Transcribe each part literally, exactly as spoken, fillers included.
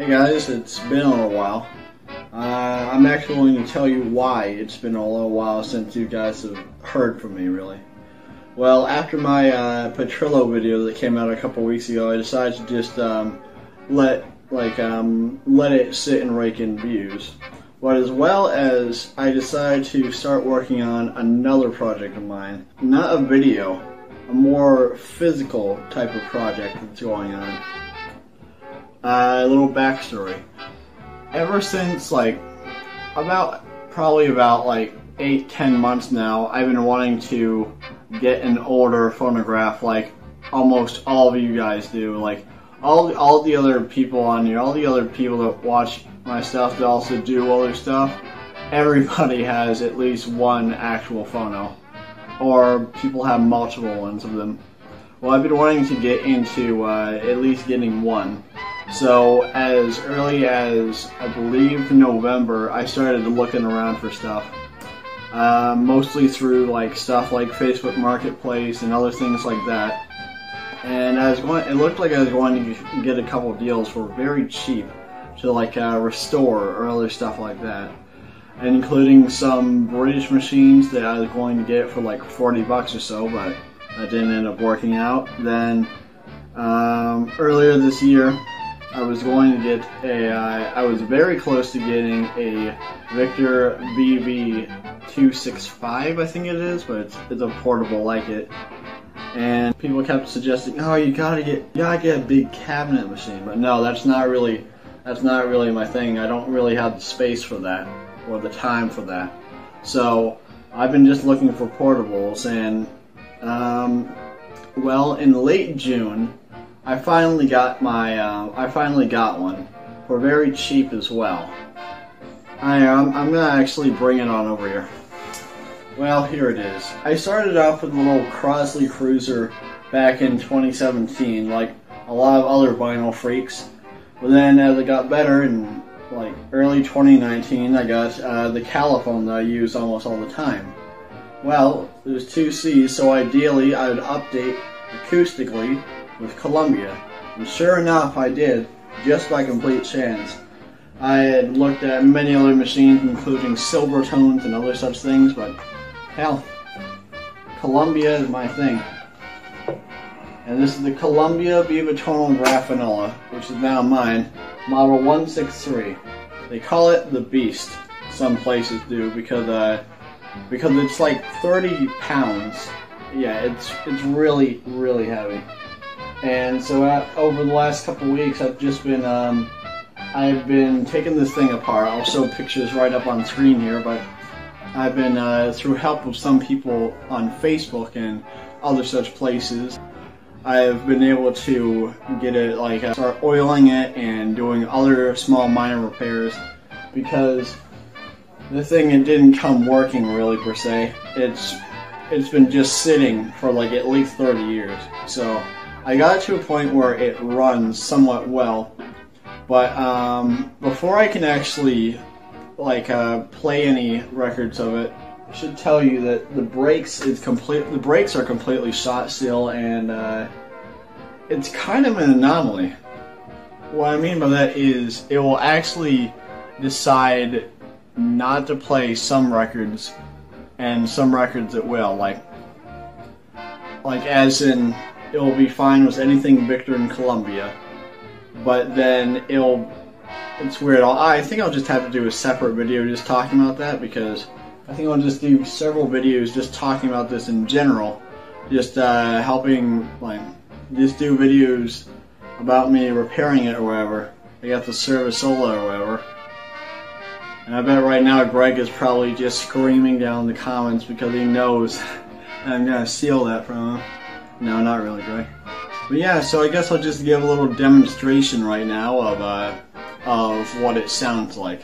Hey guys, it's been a little while. Uh, I'm actually going to tell you why it's been a little while since you guys have heard from me, really. Well, after my uh, Petrillo video that came out a couple weeks ago, I decided to just um, let like um, let it sit and rake in views. But as well as I decided to start working on another project of mine, not a video, a more physical type of project that's going on. A uh, little backstory. Ever since like about probably about like eight ten months now, I've been wanting to get an older phonograph, like almost all of you guys do. Like all all the other people on here, all the other people that watch my stuff that also do other stuff. Everybody has at least one actual phono, or people have multiple ones of them. Well, I've been wanting to get into uh, at least getting one. So as early as, I believe, November, I started looking around for stuff. Uh, mostly through like stuff like Facebook Marketplace and other things like that. And I was going, it looked like I was going to get a couple deals for very cheap to like uh, restore or other stuff like that. Including some British machines that I was going to get for like forty bucks or so, but that didn't end up working out. Then um, earlier this year, I was going to get a, uh, I was very close to getting a Victor V V two sixty-five, I think it is, but it's, it's a portable like it. And people kept suggesting, oh, you gotta get, you gotta get a big cabinet machine, but no, that's not really, that's not really my thing. I don't really have the space for that, or the time for that. So, I've been just looking for portables, and, um, well, in late June, I finally got my, uh, I finally got one, for very cheap as well. I, um, I'm gonna actually bring it on over here. Well, here it is. I started off with a little Crosley Cruiser back in twenty seventeen, like a lot of other vinyl freaks. But then as it got better in, like, early twenty nineteen, I got, uh, the Caliphone that I use almost all the time. Well, there's two C's, so ideally I would update acoustically with Columbia, and sure enough I did, just by complete chance. I had looked at many other machines, including Silvertones and other such things, but hell, Columbia is my thing. And this is the Columbia Viva-Tonal Grafonola, which is now mine, model one sixty-three. They call it the Beast, some places do, because uh, because it's like thirty pounds. Yeah, it's it's really, really heavy. And so uh, over the last couple weeks, I've just been, um, I've been taking this thing apart. I'll show pictures right up on screen here, but I've been, uh, through help of some people on Facebook and other such places, I've been able to get it, like, uh, start oiling it and doing other small minor repairs, because the thing, it didn't come working really, per se. It's, it's been just sitting for, like, at least thirty years, so I got it to a point where it runs somewhat well, but um, before I can actually like uh, play any records of it, I should tell you that the brakes is complete. The brakes are completely shot still, and uh, it's kind of an anomaly. What I mean by that is it will actually decide not to play some records, and some records it will. Like, like as in, it will be fine with anything Victor and Columbia, but then it'll, it's weird, I'll, I think I'll just have to do a separate video just talking about that, because I think I'll just do several videos just talking about this in general, just uh, helping, like, just do videos about me repairing it or whatever. I got the Servisola or whatever, and I bet right now Greg is probably just screaming down in the comments because he knows I'm gonna steal that from him. No, not really, Greg. But yeah, so I guess I'll just give a little demonstration right now of, uh, of what it sounds like.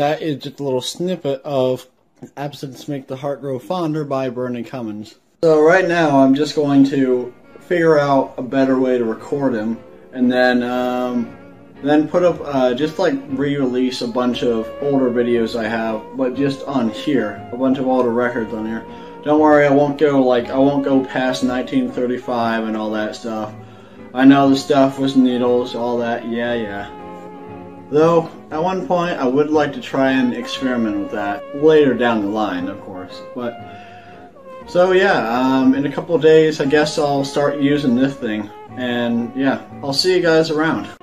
that is just a little snippet of Absence Makes the Heart Grow Fonder by Bernie Cummins. So right now I'm just going to figure out a better way to record him, and then um, then put up uh, just like re-release a bunch of older videos I have, but just on here, a bunch of older records on here. Don't worry, I won't go like I won't go past nineteen thirty-five and all that stuff. I know the stuff was Needles, all that, yeah, yeah. Though, at one point, I would like to try and experiment with that. Later down the line, of course. But, so yeah, um, in a couple of days, I guess I'll start using this thing. And yeah, I'll see you guys around.